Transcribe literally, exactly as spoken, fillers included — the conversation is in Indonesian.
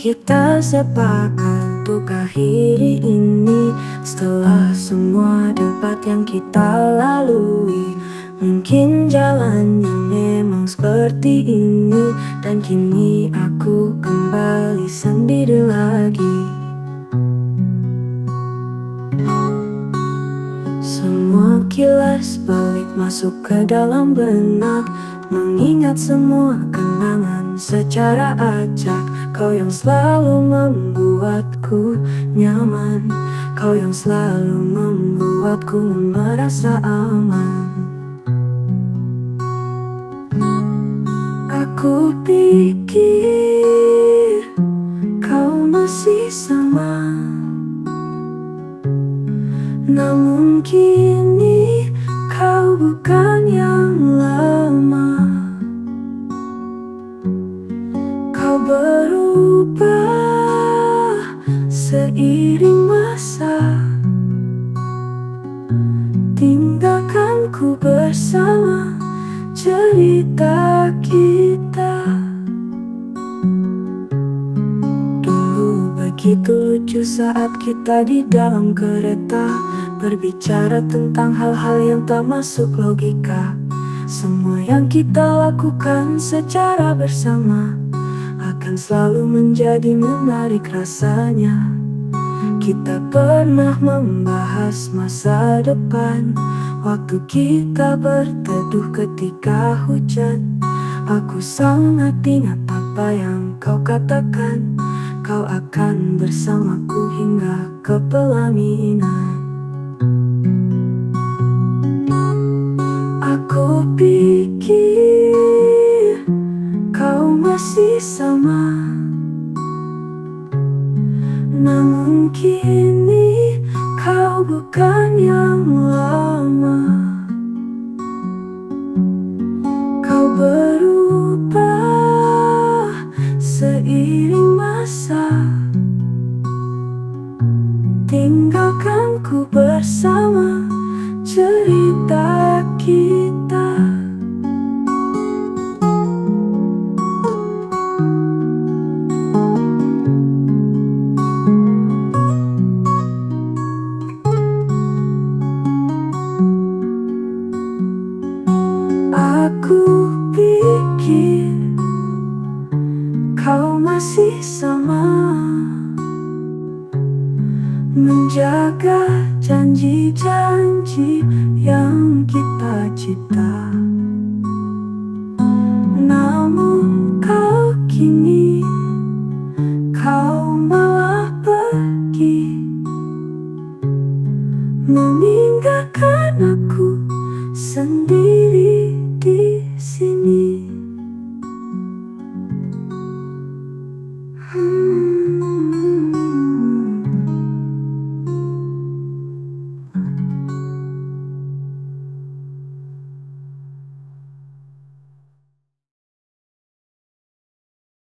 kita sepakat untuk akhiri ini. Setelah semua debat yang kita lalui, mungkin jalannya memang seperti ini. Dan kini aku kembali sendiri lagi. Semua kilas balik masuk ke dalam benak, mengingat semua kenangan secara acak. Kau yang selalu membuatku nyaman, kau yang selalu membuatku merasa aman. Aku pikir kau masih sama, namun kini kau bukan yang lama. Kau berubah seiring masa, tinggalkanku bersama cerita kita. Dulu begitu lucu saat kita di dalam kereta, berbicara tentang hal-hal yang tak masuk logika. Semua yang kita lakukan secara bersama akan selalu menjadi menarik rasanya. Kita pernah membahas masa depan waktu kita berteduh ketika hujan. Aku sangat ingat apa yang kau katakan, kau akan bersamaku hingga ke pelaminan. Aku pikir kau masih sama, namun kini kau bukan yang lama. Kau berubah seiring masa, tinggalkanku bersama cerita kita. Aku pikir kau masih sama, menjaga janji-janji yang kita cita. Namun kau kini kau